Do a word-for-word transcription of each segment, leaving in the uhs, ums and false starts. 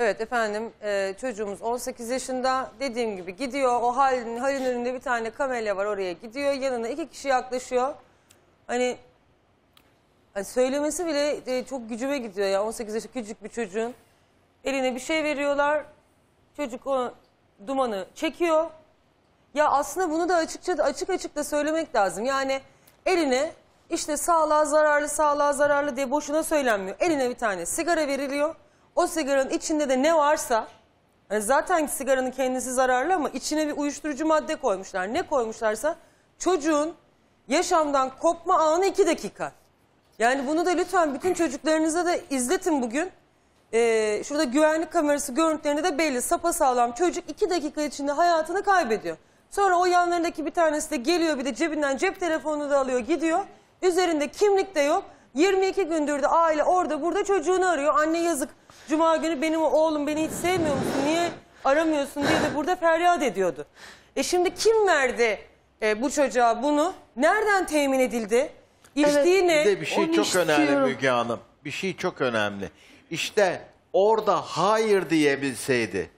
Evet efendim, e, çocuğumuz on sekiz yaşında, dediğim gibi gidiyor. O halin, halin önünde bir tane kamelya var, oraya gidiyor. Yanına iki kişi yaklaşıyor. Hani, hani söylemesi bile e, çok gücüme gidiyor ya, on sekiz yaşında küçük bir çocuğun. Eline bir şey veriyorlar. Çocuk o dumanı çekiyor. Ya aslında bunu da açıkça, açık açık da söylemek lazım. Yani eline işte sağlığa zararlı, sağlığa zararlı diye boşuna söylenmiyor. Eline bir tane sigara veriliyor. O sigaranın içinde de ne varsa, yani zaten sigaranın kendisi zararlı ama içine bir uyuşturucu madde koymuşlar. Ne koymuşlarsa çocuğun yaşamdan kopma anı iki dakika. Yani bunu da lütfen bütün çocuklarınıza da izletin bugün. Ee, şurada güvenlik kamerası görüntülerinde de belli. Sapasağlam çocuk iki dakika içinde hayatını kaybediyor. Sonra o yanlarındaki bir tanesi de geliyor, bir de cebinden cep telefonunu da alıyor, gidiyor. Üzerinde kimlik de yok. yirmi iki gündür de aile orada burada çocuğunu arıyor. Anne yazık, cuma günü benim oğlum beni hiç sevmiyor musun, niye aramıyorsun diye de burada feryat ediyordu. E şimdi kim verdi e, bu çocuğa bunu? Nereden temin edildi? İçtiği evet. ne? Bir, bir şey Onu çok istiyorum. önemli Müge Hanım. Bir şey çok önemli. İşte orada hayır diyebilseydi,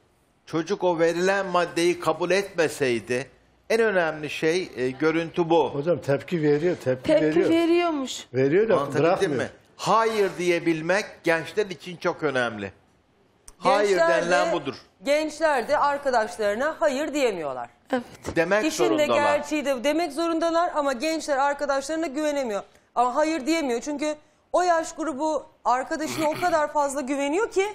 çocuk o verilen maddeyi kabul etmeseydi, en önemli şey e, görüntü bu. Hocam tepki veriyor, tepki, tepki veriyor. Tepki veriyormuş. Veriyor da bırakmıyor. Hayır diyebilmek gençler için çok önemli. Hayır gençler denilen de, budur. Gençler de arkadaşlarına hayır diyemiyorlar. Evet. Demek İşin zorundalar. İşin de gerçeği de demek zorundalar ama gençler arkadaşlarına güvenemiyor. Ama hayır diyemiyor çünkü o yaş grubu arkadaşına o kadar fazla güveniyor ki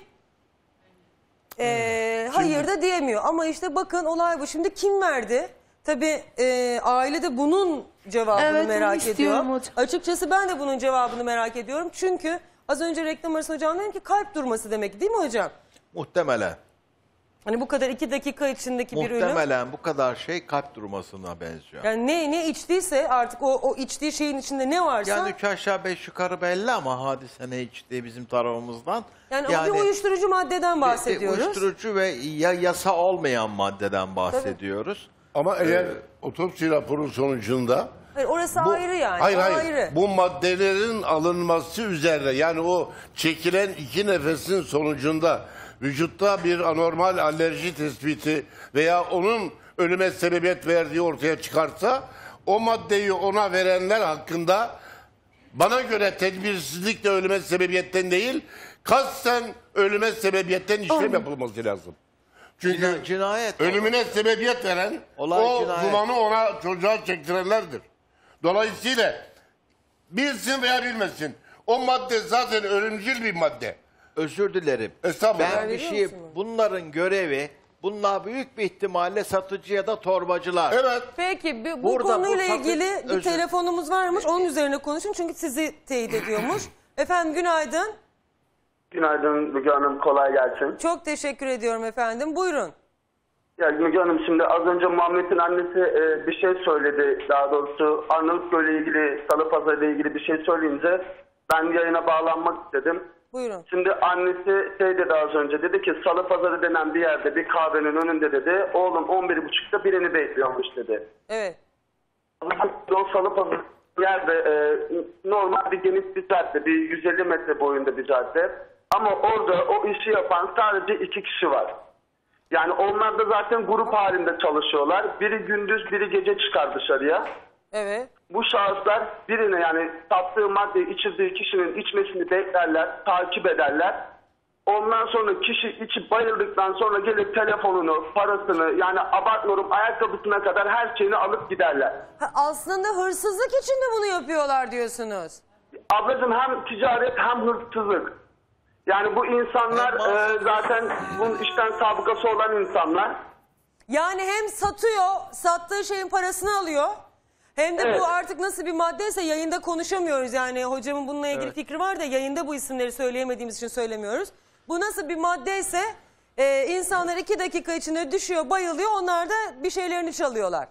e, hayır da diyemiyor. Ama işte bakın olay bu. Şimdi kim verdi? Tabii e, aile de bunun cevabını evet, merak ediyor. Hocam. Açıkçası ben de bunun cevabını merak ediyorum. Çünkü az önce reklam arası hocam dedim ki kalp durması demek değil mi hocam? Muhtemelen. Hani bu kadar iki dakika içindeki Muhtemelen bir ürün. Muhtemelen bu kadar şey kalp durmasına benziyor. Yani ne ne içtiyse artık o, o içtiği şeyin içinde ne varsa. Yani üç aşağı beş yukarı belli ama hadise ne içtiği bizim tarafımızdan. Yani, yani o bir uyuşturucu maddeden bahsediyoruz. Uyuşturucu ve ya, yasa olmayan maddeden bahsediyoruz. Tabii. Ama eğer ee, otopsi raporu sonucunda... Hayır, orası bu, ayrı yani. Hayır, hayır. Ayrı. Bu maddelerin alınması üzerine yani o çekilen iki nefesin sonucunda vücutta bir anormal alerji tespiti veya onun ölüme sebebiyet verdiği ortaya çıkarsa o maddeyi ona verenler hakkında bana göre tedbirsizlikle ölüme sebebiyetten değil kasten ölüme sebebiyetten işlem yapılması lazım. Çünkü cinayet, ölümüne olur. sebebiyet veren Olay o cinayet. dumanı ona çocuğa çektirenlerdir. Dolayısıyla bilsin veya bilmesin o madde zaten ölümcül bir madde. Özür dilerim. Estağfurullah. Ben bir şey, bunların görevi bunlar büyük bir ihtimalle satıcı ya da torbacılar. Evet. Peki bu, bu konuyla bu ilgili bir özür. telefonumuz varmış. Onun üzerine konuşun çünkü sizi teyit ediyormuş. Efendim günaydın. Günaydın Müge Hanım, kolay gelsin. Çok teşekkür ediyorum efendim, buyurun. Ya Müge Hanım şimdi az önce Muhammed'in annesi e, bir şey söyledi, daha doğrusu Arnavutköy ile ilgili, Salıpazarı ile ilgili bir şey söyleyince ben yayına bağlanmak istedim. Buyurun. Şimdi annesi şey dedi az önce, dedi ki Salıpazarı denen bir yerde bir kahvenin önünde dedi, oğlum on bir buçukta birini bekliyormuş dedi. Evet. O Salıpazarı yerde e, normal bir geniş bir cadde, bir yüz elli metre boyunda bir cadde. Ama orada o işi yapan sadece iki kişi var. Yani onlar da zaten grup halinde çalışıyorlar. Biri gündüz, biri gece çıkar dışarıya. Evet. Bu şahıslar birine yani sattığı maddeyi içirdiği kişinin içmesini beklerler, takip ederler. Ondan sonra kişi içip bayıldıktan sonra gelip telefonunu, parasını yani abartmıyorum ayakkabısına kadar her şeyini alıp giderler. Ha, aslında hırsızlık için de bunu yapıyorlar diyorsunuz. Ablacığım hem ticaret hem hırsızlık. Yani bu insanlar e, zaten bunun işten sabıkası olan insanlar. Yani hem satıyor, sattığı şeyin parasını alıyor. Hem de evet. bu artık nasıl bir maddeyse yayında konuşamıyoruz. Yani hocamın bununla ilgili evet. fikri var da yayında bu isimleri söyleyemediğimiz için söylemiyoruz. Bu nasıl bir maddeyse e, insanlar iki dakika içinde düşüyor, bayılıyor. Onlar da bir şeylerini çalıyorlar.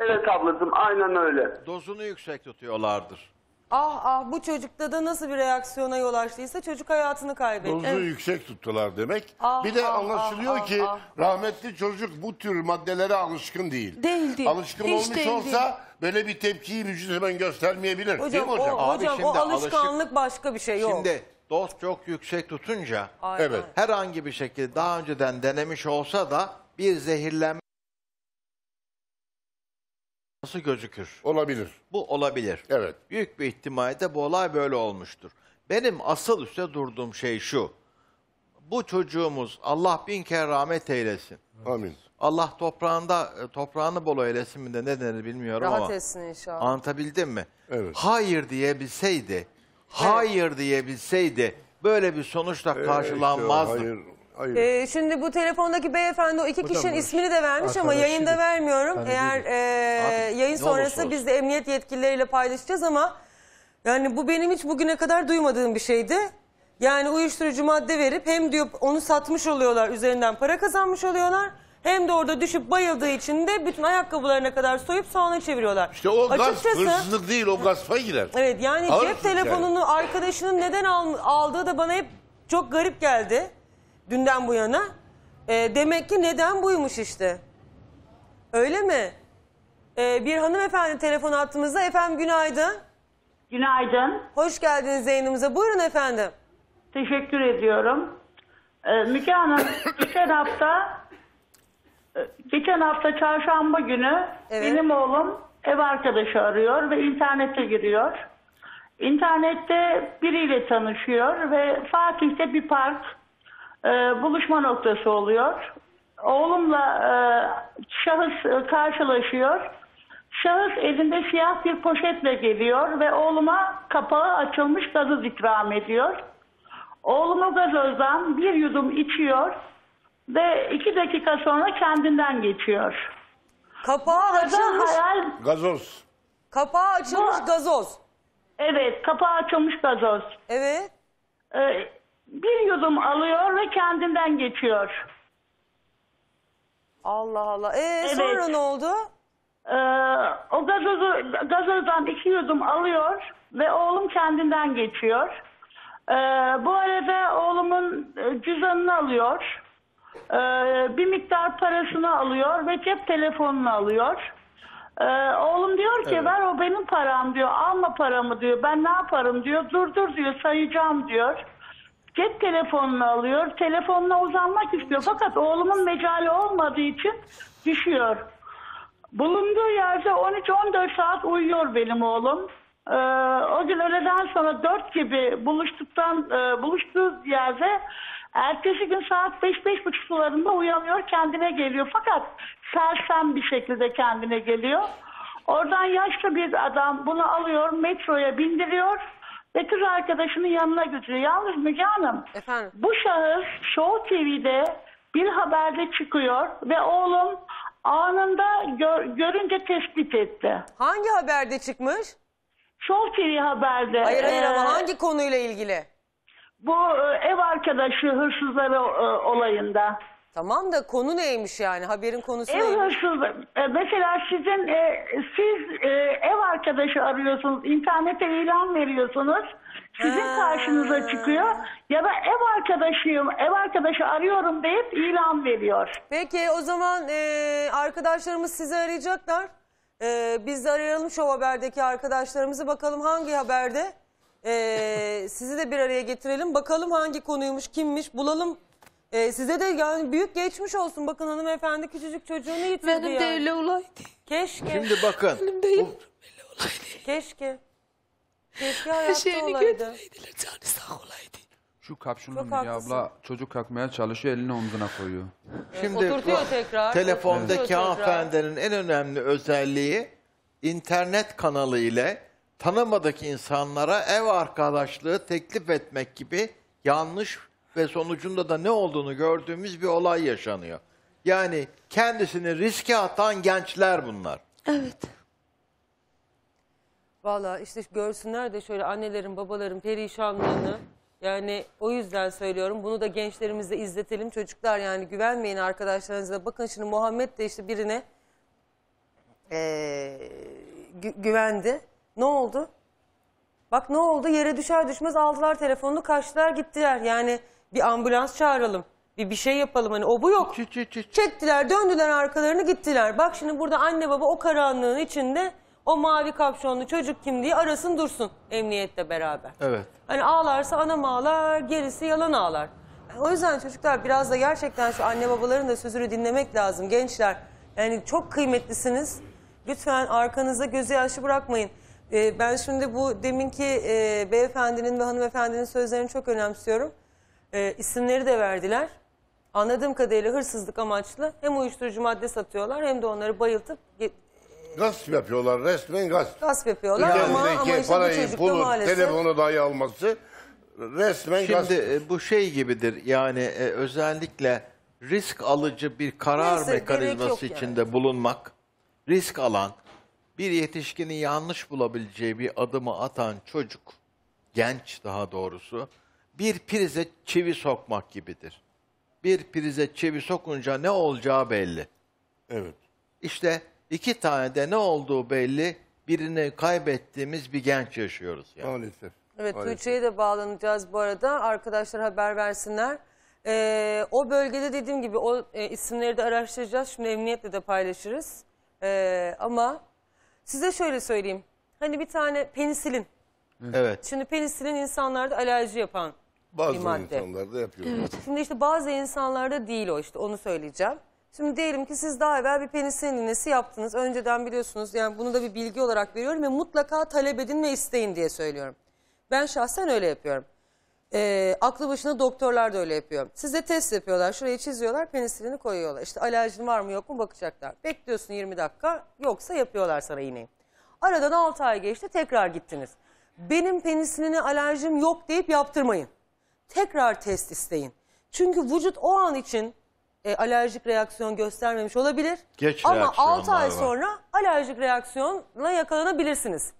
Evet ablacığım aynen öyle. Dozunu yüksek tutuyorlardır. Ah ah bu çocukta da nasıl bir reaksiyona yol açtıysa çocuk hayatını kaybetti. Dozu evet. yüksek tuttular demek. Ah, bir de ah, anlaşılıyor ah, ki ah, rahmetli ah. çocuk bu tür maddelere alışkın değil. Değil değil. Alışkın Hiç olmuş değil, olsa değil. böyle bir tepkiyi vücut hemen göstermeyebilir. Hocam, değil mi hocam? O, hocam, hocam o alışkanlık alışık... başka bir şey yok. Şimdi doz çok yüksek tutunca evet, herhangi bir şekilde daha önceden denemiş olsa da bir zehirlenme nasıl gözükür? Olabilir. Bu olabilir. Evet. Büyük bir ihtimalle bu olay böyle olmuştur. Benim asıl üstte durduğum şey şu. Bu çocuğumuz Allah bin kere rahmet eylesin. Amin. Allah toprağında toprağını bol eylesin mi de ne denir bilmiyorum rahat ama. Rahat etsin inşallah. Anlatabildim mi? Evet. Hayır diyebilseydi, hayır evet, diyebilseydi böyle bir sonuçla karşılanmazdı. Ee, işte, hayır. Ee, şimdi bu telefondaki beyefendi o iki kişinin ismini de vermiş ama yayında vermiyorum. Eğer e, yayın sonrası biz de emniyet yetkilileriyle paylaşacağız ama yani bu benim hiç bugüne kadar duymadığım bir şeydi. Yani uyuşturucu madde verip hem diyor onu satmış oluyorlar, üzerinden para kazanmış oluyorlar. Hem de orada düşüp bayıldığı için de bütün ayakkabılarına kadar soyup soğana çeviriyorlar. İşte o açıkçası, gaz hırsızlık değil, o gaspa girer. Evet yani ağır cep telefonunu yani, arkadaşının neden al, aldığı da bana hep çok garip geldi. Dünden bu yana. E, demek ki neden buymuş işte. Öyle mi? E, bir hanımefendi telefon attığımızda. Efendim günaydın. Günaydın. Hoş geldiniz yayınımıza. Buyurun efendim. Teşekkür ediyorum. E, Müge Hanım geçen hafta geçen hafta çarşamba günü evet, benim oğlum ev arkadaşı arıyor ve internete giriyor. İnternette biriyle tanışıyor ve Fatih'te bir park Ee, buluşma noktası oluyor. Oğlumla e, şahıs e, karşılaşıyor. Şahıs elinde siyah bir poşetle geliyor ve oğluma kapağı açılmış gazoz ikram ediyor. Oğlum o gazozdan bir yudum içiyor ve iki dakika sonra kendinden geçiyor. Kapağı açılmış hayal... gazoz. Kapağı açılmış Bu... gazoz. Evet, kapağı açılmış gazoz. Evet. Ee, Bir yudum alıyor ve kendinden geçiyor. Allah Allah. Ee, evet. Sonra ne oldu? Ee, o gazozu, gazozdan iki yudum alıyor ve oğlum kendinden geçiyor. Ee, bu arada oğlumun cüzdanını alıyor. Ee, bir miktar parasını alıyor ve cep telefonunu alıyor. Ee, oğlum diyor ki evet, ver o benim param diyor. Alma paramı diyor. Ben ne yaparım diyor. Dur dur diyor, sayacağım diyor. Cep telefonunu alıyor, telefonuna uzanmak istiyor. Fakat oğlumun mecali olmadığı için düşüyor. Bulunduğu yerde on üç on dört saat uyuyor benim oğlum. Ee, o gün öğleden sonra dört gibi buluştuktan e, buluştuğu yerde ertesi gün saat beş beş buçuk sularında uyanıyor, kendine geliyor. Fakat sersem bir şekilde kendine geliyor. Oradan yaşlı bir adam bunu alıyor, metroya bindiriyor ve kız arkadaşının yanına götürüyor. Yalnız Müge Hanım, efendim, bu şahıs Show T V'de bir haberde çıkıyor ve oğlum anında gör, görünce tespit etti. Hangi haberde çıkmış? Show T V haberde. Hayır hayır ee, ama hangi konuyla ilgili? Bu ev arkadaşı hırsızları olayında. Tamam da konu neymiş yani? Haberin konusu ev neymiş? Ev hırsızlığı. Mesela sizin, e, siz e, ev arkadaşı arıyorsunuz, internete ilan veriyorsunuz, sizin ha, karşınıza çıkıyor ya da ev arkadaşıyım, ev arkadaşı arıyorum deyip ilan veriyor. Peki o zaman e, arkadaşlarımız sizi arayacaklar. E, biz de arayalım Show Haber'deki arkadaşlarımızı, bakalım hangi haberde. E, sizi de bir araya getirelim, bakalım hangi konuymuş, kimmiş, bulalım. Ee, size de yani büyük geçmiş olsun. Bakın hanımefendi küçücük çocuğunu yitirdi. Benim yani de öyle olay değil. Keşke. Şimdi bakın. Benim de öyle olay değil. Keşke. Keşke hayatta olaydı. Şu kapşonlu Müge abla çocuk kalkmaya çalışıyor, elini omzuna koyuyor. Şimdi oturtuyor tekrar. Telefondaki hanımefendinin en önemli özelliği internet kanalı ile tanımadık insanlara ev arkadaşlığı teklif etmek gibi yanlış ve sonucunda da ne olduğunu gördüğümüz bir olay yaşanıyor. Yani kendisini riske atan gençler bunlar. Evet. Vallahi işte görsünler de şöyle annelerin, babaların perişanlığını. Yani o yüzden söylüyorum, bunu da gençlerimize izletelim. Çocuklar yani güvenmeyin arkadaşlarınıza. Bakın şimdi Muhammed de işte birine ee, gü güvendi. Ne oldu? Bak ne oldu? Yere düşer düşmez aldılar telefonunu, kaçtılar gittiler. Yani bir ambulans çağıralım, bir bir şey yapalım, hani o bu yok. Çektiler, döndüler arkalarını, gittiler. Bak şimdi burada anne baba o karanlığın içinde O mavi kapşonlu çocuk kim diye arasın dursun emniyetle beraber. Evet. Hani ağlarsa anam ağlar, gerisi yalan ağlar. Yani o yüzden çocuklar biraz da gerçekten şu anne babaların da sözünü dinlemek lazım. Gençler yani çok kıymetlisiniz. Lütfen arkanıza gözü yaşlı bırakmayın. Ee, ben şimdi bu deminki e, beyefendinin ve hanımefendinin sözlerini çok önemsiyorum. E, isimleri de verdiler. Anladığım kadarıyla hırsızlık amaçlı hem uyuşturucu madde satıyorlar hem de onları bayıltıp... Gasp yapıyorlar, resmen gasp. Gasp yapıyorlar Üzerindeki ama, ama işte parayı, bu pulu, maalesef... telefonu dahi alması resmen Şimdi, gasp. Şimdi bu şey gibidir yani e, özellikle risk alıcı bir karar Neyse, mekanizması içinde yani. bulunmak, risk alan, bir yetişkinin yanlış bulabileceği bir adımı atan çocuk, genç daha doğrusu, bir prize çivi sokmak gibidir. Bir prize çivi sokunca ne olacağı belli. Evet. İşte iki tane de ne olduğu belli, birini kaybettiğimiz bir genç yaşıyoruz. Yani. Maalesef. Evet, Tuğçe'ye de bağlanacağız bu arada. Arkadaşlar haber versinler. Ee, o bölgede dediğim gibi o e, isimleri de araştıracağız. Şimdi emniyetle de paylaşırız. Ee, ama size şöyle söyleyeyim. Hani bir tane penisilin. Evet. Şimdi penisilin insanlarda alerji yapan bazı bir madde. insanlarda yapıyorlar. Evet. Şimdi işte bazı insanlarda değil o işte onu söyleyeceğim. Şimdi diyelim ki siz daha evvel bir penisilin iğnesi yaptınız. Önceden biliyorsunuz yani bunu da bir bilgi olarak veriyorum ve mutlaka talep edin ve isteyin diye söylüyorum. Ben şahsen öyle yapıyorum. E, aklı başında doktorlar da öyle yapıyor. Size test yapıyorlar. Şurayı çiziyorlar, penisilini koyuyorlar. İşte alerjin var mı yok mu bakacaklar. Bekliyorsun yirmi dakika, yoksa yapıyorlar sana iğneyi. Aradan altı ay geçti, tekrar gittiniz. Benim penisiline alerjim yok deyip yaptırmayın. Tekrar test isteyin. Çünkü vücut o an için e, alerjik reaksiyon göstermemiş olabilir. Geç ama altı ay sonra alerjik reaksiyonla yakalanabilirsiniz.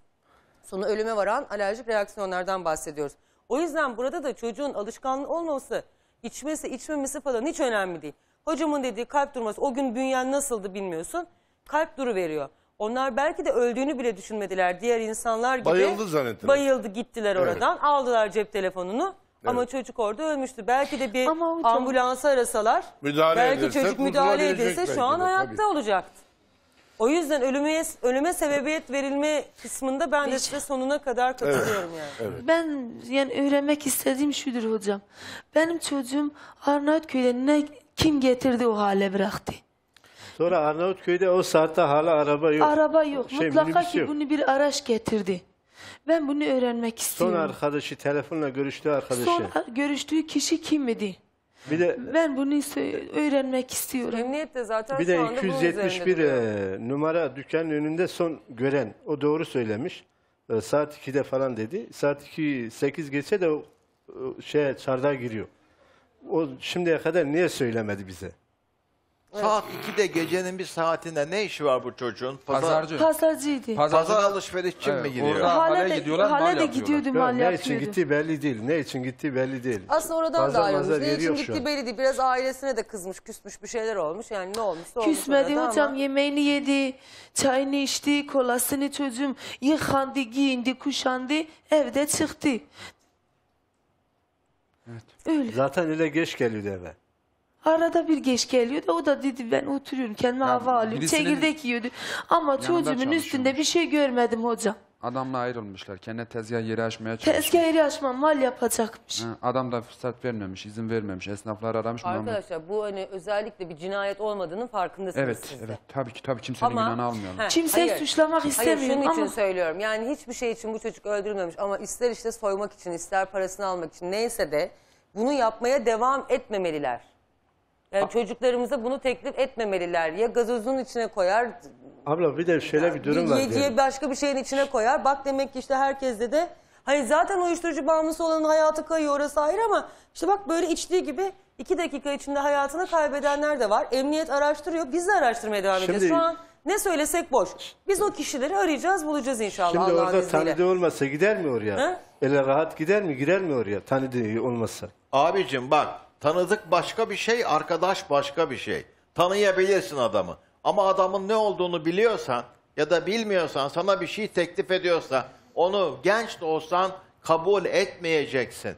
Sonra ölüme varan alerjik reaksiyonlardan bahsediyoruz. O yüzden burada da çocuğun alışkanlığı olmaması, içmesi, içmemesi falan hiç önemli değil. Hocamın dediği kalp durması, o gün bünyen nasıldı bilmiyorsun, kalp duruveriyor. Onlar belki de öldüğünü bile düşünmediler. Diğer insanlar gibi bayıldı zannettiler. Bayıldı gittiler oradan, evet. Aldılar cep telefonunu. Evet. Ama çocuk orada ölmüştü. Belki de bir ambulansı arasalar, müdahale belki edilse, çocuk müdahale edilse şu an de, hayatta tabii. olacaktı. O yüzden ölüme, ölüme sebebiyet verilme kısmında ben de size sonuna kadar katılıyorum evet. yani. Evet. Ben yani öğrenmek istediğim şudur hocam. Benim çocuğum Arnavutköy'de ne kim getirdi o hale bıraktı. Sonra Arnavutköy'de o saatte hala araba yok. Araba yok. Şey, Mutlaka ki yok. bunu bir araç getirdi. Ben bunu öğrenmek istiyorum. Son arkadaşı, telefonla görüştüğü arkadaşı. Son görüştüğü kişi kim idi? Bir de, ben bunu öğrenmek istiyorum. Emniyet de zaten bir de şu anda iki yüz yetmiş bir e, numara dükkanın önünde son gören. O doğru söylemiş. E, saat ikide falan dedi. Saat iki sekiz geçse de o, o şeye çardağa giriyor. O şimdiye kadar niye söylemedi bize? Evet. Saat ikide gecenin bir saatinde ne işi var bu çocuğun? Pazar, Pazarcı. Pazarcıydı. Pazar, Pazar alışveriş için evet, mi gidiyor? Hale gidiyorlar, hale de gidiyordu, mal yapıyordu. Ne için gittiği belli değil, ne için gittiği belli değil. Aslında oradan da ayrılmış, ne için gittiği belli değil. Biraz ailesine de kızmış, küsmüş, bir şeyler olmuş. Yani ne olmuş? Küsmedi hocam, ama... yemeğini yedi, çayını içti, kolasını çocuğum yıkandı, giyindi, kuşandı, evde çıktı. Evet. Öyle. Zaten öyle geç geliyordu eve. Arada bir geç geliyordu. O da dedi ben oturuyorum, kendime yani hava alıyorum, çekirdek yiyordu. Ama çocuğumun üstünde bir şey görmedim hocam. Adamla ayrılmışlar. Kendine tezgah yeri açmaya çalışmış. Tezgah yeri açma, mal yapacakmış. Ha, adam da fırsat vermemiş, izin vermemiş. Esnaflar aramış. Arkadaşlar Muhammed. bu hani özellikle bir cinayet olmadığının farkındasınız evet, siz de. Evet, tabii ki tabii kimsenin ama, günahını almıyorum. Kimseyi suçlamak istemiyorum hayır, şunun ama. için söylüyorum. Yani hiçbir şey için bu çocuk öldürülmemiş ama ister işte soymak için, ister parasını almak için neyse de bunu yapmaya devam etmemeliler. Yani çocuklarımıza bunu teklif etmemeliler. Ya gazozun içine koyar. Abla bir de şöyle bir durum var. Yediye başka bir şeyin içine koyar. Bak demek ki işte herkeste de hani zaten uyuşturucu bağımlısı olanın hayatı kayıyor, orası ayrı ama işte bak böyle içtiği gibi iki dakika içinde hayatını kaybedenler de var. Emniyet araştırıyor. Biz de araştırmaya devam edeceğiz. Şimdi, şu an ne söylesek boş. Biz o kişileri arayacağız, bulacağız inşallah. Şimdi Allah orada tanıdığı olmasa gider mi oraya? Ha? Ele rahat gider mi? Girer mi oraya tanıdığı olmasa? Abicim bak. Tanıdık başka bir şey, arkadaş başka bir şey. Tanıyabilirsin adamı. Ama adamın ne olduğunu biliyorsan ya da bilmiyorsan, sana bir şey teklif ediyorsa onu genç de olsan kabul etmeyeceksin.